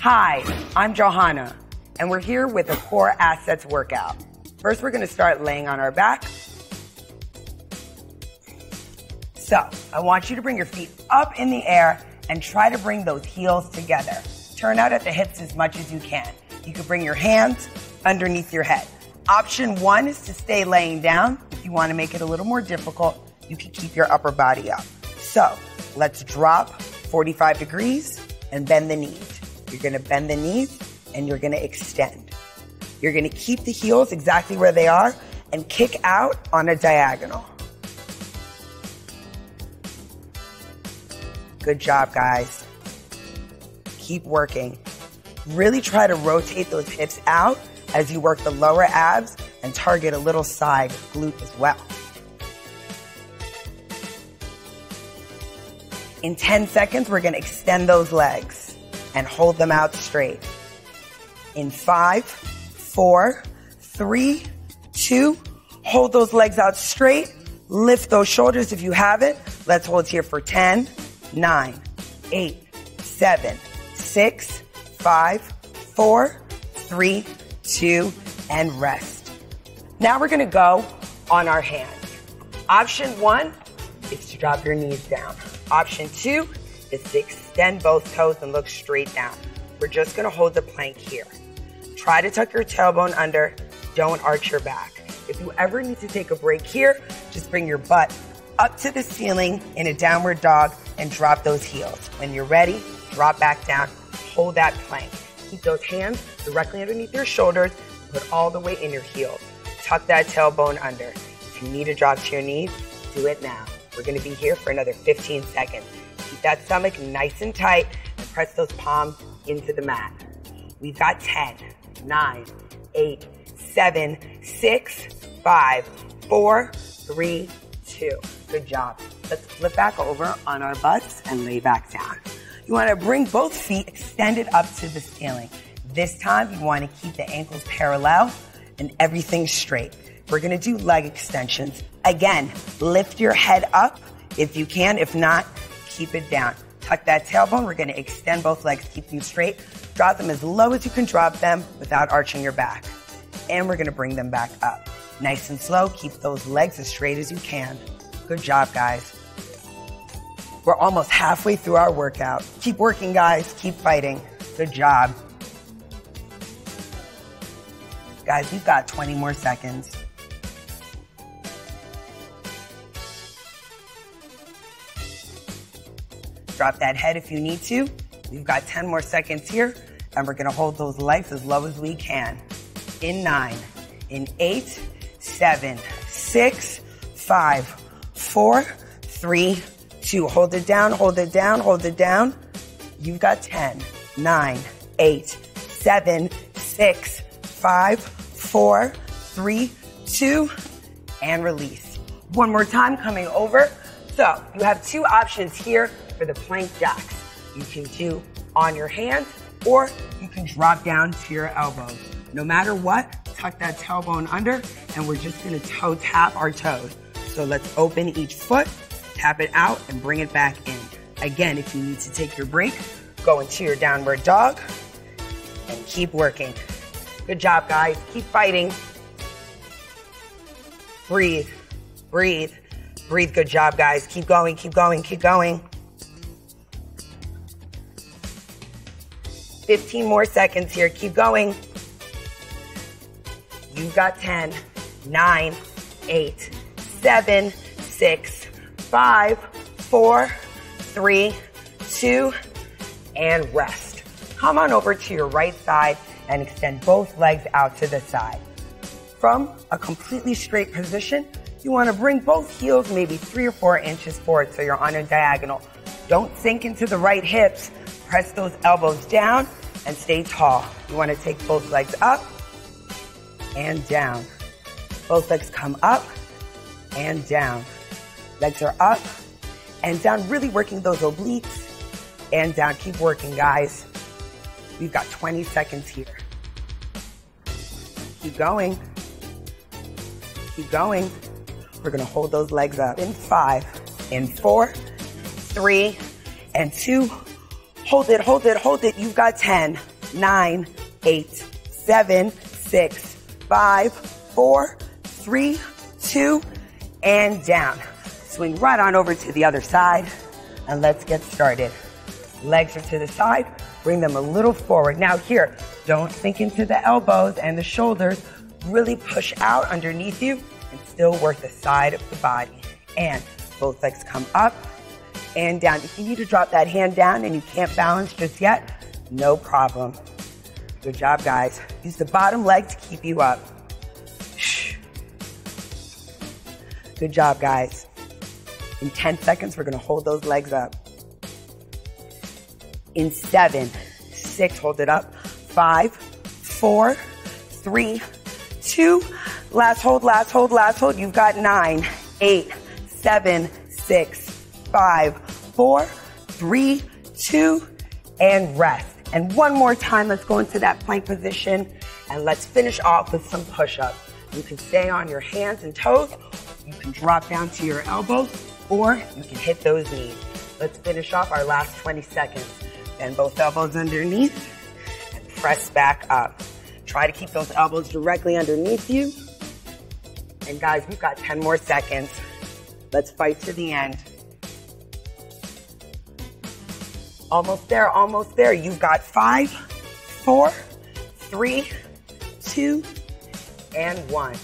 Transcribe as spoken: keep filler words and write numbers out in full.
Hi, I'm Johanna, and we're here with a core assets workout. First, we're going to start laying on our back. So, I want you to bring your feet up in the air and try to bring those heels together. Turn out at the hips as much as you can. You can bring your hands underneath your head. Option one is to stay laying down. If you want to make it a little more difficult, you can keep your upper body up. So, let's drop forty-five degrees and bend the knees. You're going to bend the knees, and you're going to extend. You're going to keep the heels exactly where they are and kick out on a diagonal. Good job, guys. Keep working. Really try to rotate those hips out as you work the lower abs and target a little side glute as well. In ten seconds, we're going to extend those legs and hold them out straight. In five, four, three, two, hold those legs out straight. Lift those shoulders if you have it. Let's hold here for ten, nine, eight, seven, six, five, four, three, two, and rest. Now we're gonna go on our hands. Option one is to drop your knees down. Option two is to extend both toes and look straight down. We're just gonna hold the plank here. Try to tuck your tailbone under, don't arch your back. If you ever need to take a break here, just bring your butt up to the ceiling in a downward dog and drop those heels. When you're ready, drop back down, hold that plank. Keep those hands directly underneath your shoulders, put all the weight in your heels. Tuck that tailbone under. If you need to drop to your knees, do it now. We're gonna be here for another fifteen seconds. Keep that stomach nice and tight and press those palms into the mat. We've got ten, nine, eight, seven, six, five, four, three, two. Good job. Let's flip back over on our butts and lay back down. You want to bring both feet extended up to the ceiling. This time you want to keep the ankles parallel and everything straight. We're going to do leg extensions. Again, lift your head up if you can. If not, keep it down. Tuck that tailbone. We're going to extend both legs. Keep them straight. Drop them as low as you can drop them without arching your back. And we're going to bring them back up. Nice and slow. Keep those legs as straight as you can. Good job, guys. We're almost halfway through our workout. Keep working, guys. Keep fighting. Good job. Guys, we've got twenty more seconds. Drop that head if you need to. We've got ten more seconds here, and we're gonna hold those legs as low as we can. In nine, in eight, seven, six, five, four, three, two. Hold it down, hold it down, hold it down. You've got ten, nine, eight, seven, six, five, four, three, two, and release. One more time, coming over. So you have two options here for the plank jacks. You can do on your hands, or you can drop down to your elbows. No matter what, tuck that tailbone under, and we're just gonna toe tap our toes. So let's open each foot, tap it out, and bring it back in. Again, if you need to take your break, go into your downward dog, and keep working. Good job, guys, keep fighting. Breathe, breathe, breathe, good job, guys. Keep going, keep going, keep going. fifteen more seconds here. Keep going. You've got ten, nine, eight, seven, six, five, four, three, two, and rest. Come on over to your right side and extend both legs out to the side. From a completely straight position, you want to bring both heels maybe three or four inches forward so you're on a diagonal. Don't sink into the right hips. Press those elbows down and stay tall. You want to take both legs up and down. Both legs come up and down. Legs are up and down, really working those obliques and down. Keep working, guys. We've got twenty seconds here. Keep going. Keep going. We're going to hold those legs up in five, in four, three, and two. Hold it, hold it, hold it. You've got ten, nine, eight, seven, six, five, four, three, two, and down. Swing right on over to the other side, and let's get started. Legs are to the side, bring them a little forward. Now here, don't sink into the elbows and the shoulders. Really push out underneath you and still work the side of the body. And both legs come up and down. If you need to drop that hand down and you can't balance just yet, no problem. Good job, guys. Use the bottom leg to keep you up. Good job, guys. In ten seconds, we're gonna hold those legs up. In seven, six, hold it up. Five, four, three, two. Last hold, last hold, last hold. You've got nine, eight, seven, six, five, four, three, two, and rest. And one more time, let's go into that plank position and let's finish off with some push-ups. You can stay on your hands and toes. You can drop down to your elbows or you can hit those knees. Let's finish off our last twenty seconds. Bend both elbows underneath and press back up. Try to keep those elbows directly underneath you. And guys, we've got ten more seconds. Let's fight to the end. Almost there, almost there. You've got five, four, three, two, and one.